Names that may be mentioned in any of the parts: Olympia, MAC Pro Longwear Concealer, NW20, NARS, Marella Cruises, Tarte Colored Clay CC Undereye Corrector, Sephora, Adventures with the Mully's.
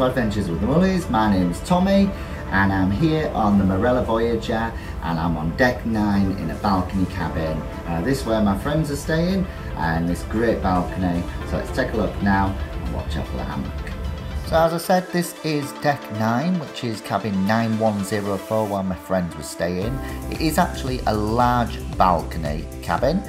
to Adventures with the Mully's. My name is Tommy and I'm here on the Marella Voyager and I'm on deck 9 in a balcony cabin. This is where my friends are staying and this great balcony, so let's take a look now and watch out for the hammock. So as I said, this is deck 9, which is cabin 9104 where my friends were staying. It is actually a large balcony cabin.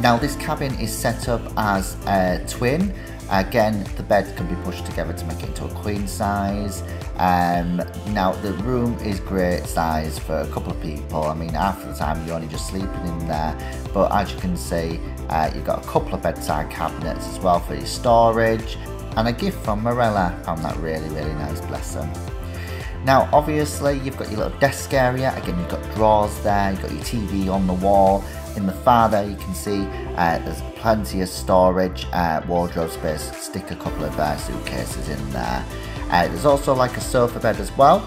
Now this cabin is set up as a twin. Again, the beds can be pushed together to make it into a queen size. Now the room is great size for a couple of people. I mean, half of the time you're only just sleeping in there, but as you can see, you've got a couple of bedside cabinets as well for your storage, and a gift from Marella. I found that really nice, bless them. Now obviously you've got your little desk area. Again, you've got drawers there, you've got your TV on the wall. In the far there you can see there's plenty of storage, wardrobe space, stick a couple of suitcases in there. There's also like a sofa bed as well.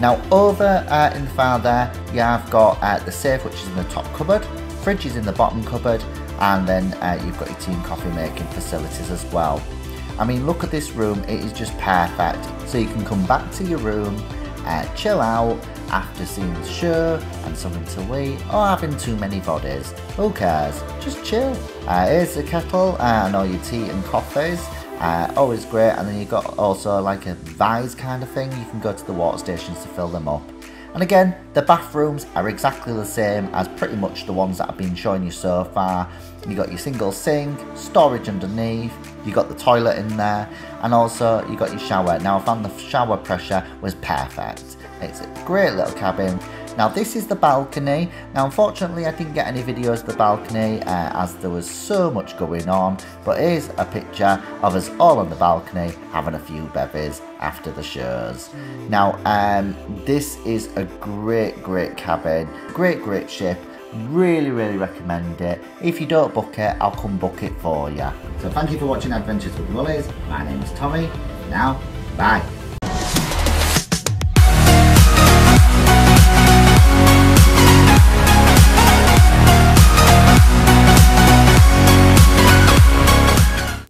Now over in the far there you have got the safe, which is in the top cupboard, fridge is in the bottom cupboard, and then you've got your tea and coffee making facilities as well. I mean, look at this room, it is just perfect. So you can come back to your room, chill out after seeing the show and something to eat, or having too many bodies. Who cares? Just chill. Here's the kettle and all your tea and coffees. Always great. And then you've got also like a vise kind of thing. You can go to the water stations to fill them up. And again, the bathrooms are exactly the same as pretty much the ones that I've been showing you so far. You got your single sink, storage underneath, you got the toilet in there, and also you got your shower. Now I found the shower pressure was perfect. It's a great little cabin. Now this is the balcony. Now unfortunately I didn't get any videos of the balcony as there was so much going on, but here's a picture of us all on the balcony having a few bevies after the shows. Now this is a great cabin, great ship. Really recommend it. If you don't book it, I'll come book it for you. So thank you for watching Adventures with the Mully's. My name is Tommy. Now bye.